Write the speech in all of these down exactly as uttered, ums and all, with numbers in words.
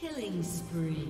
Killing spree.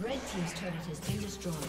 Red team's turret has been destroyed.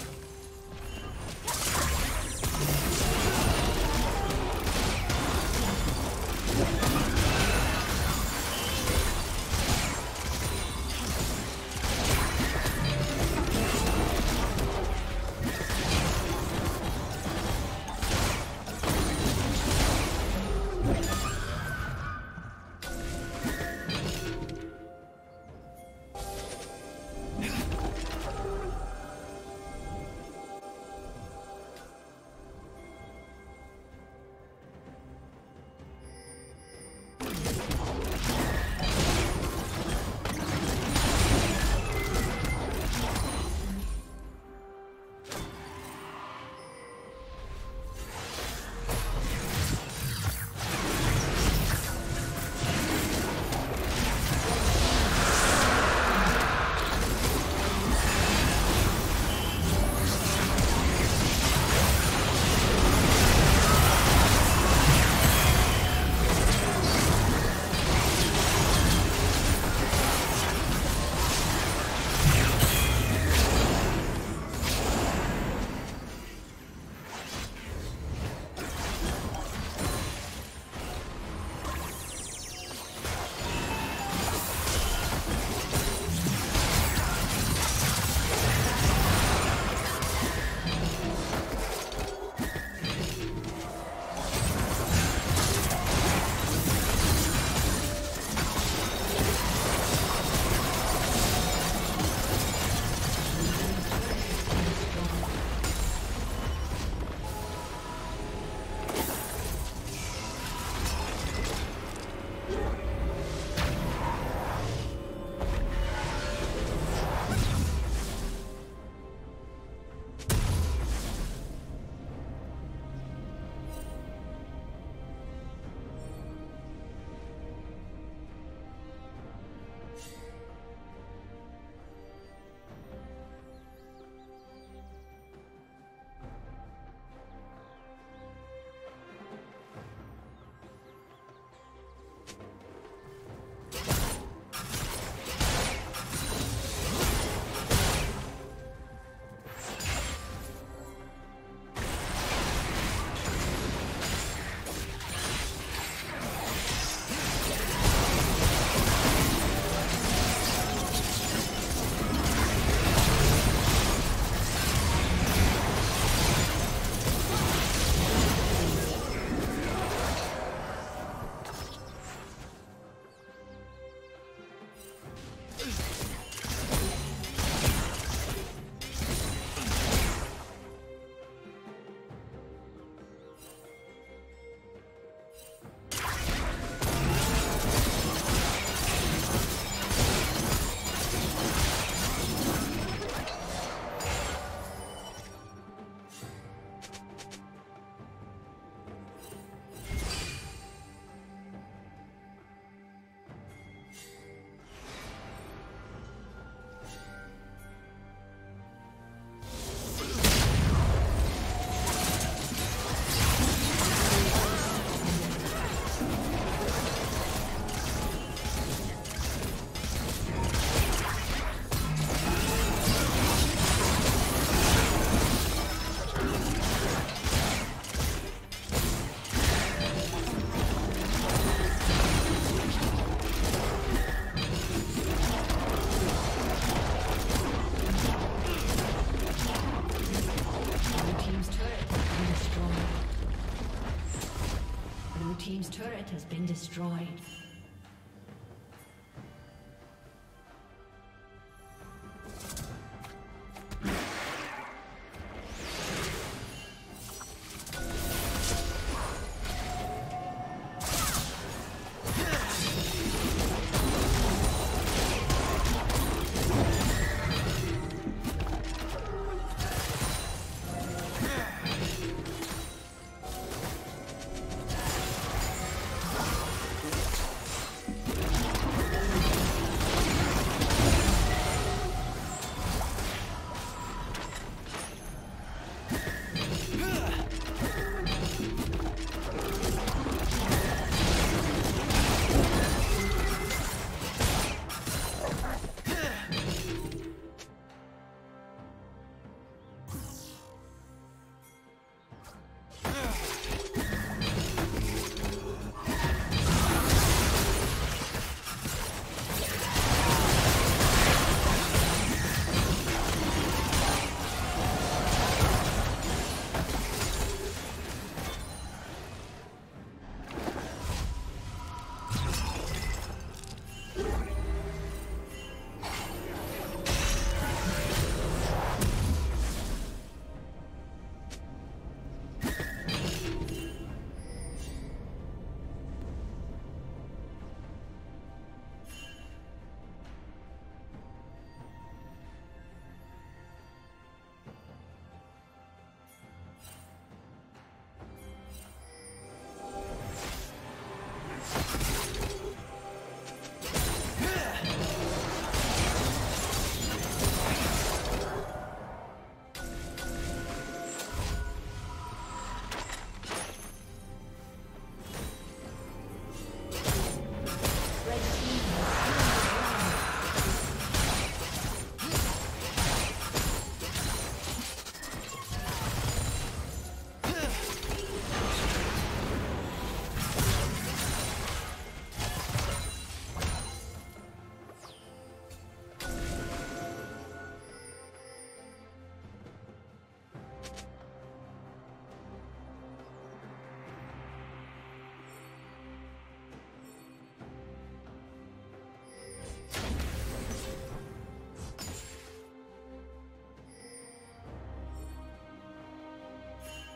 Has been destroyed.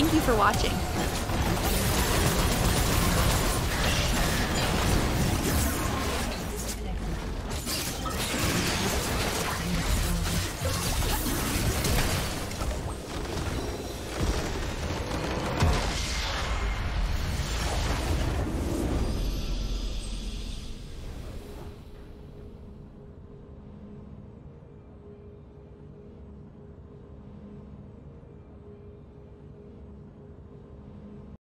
Thank you for watching.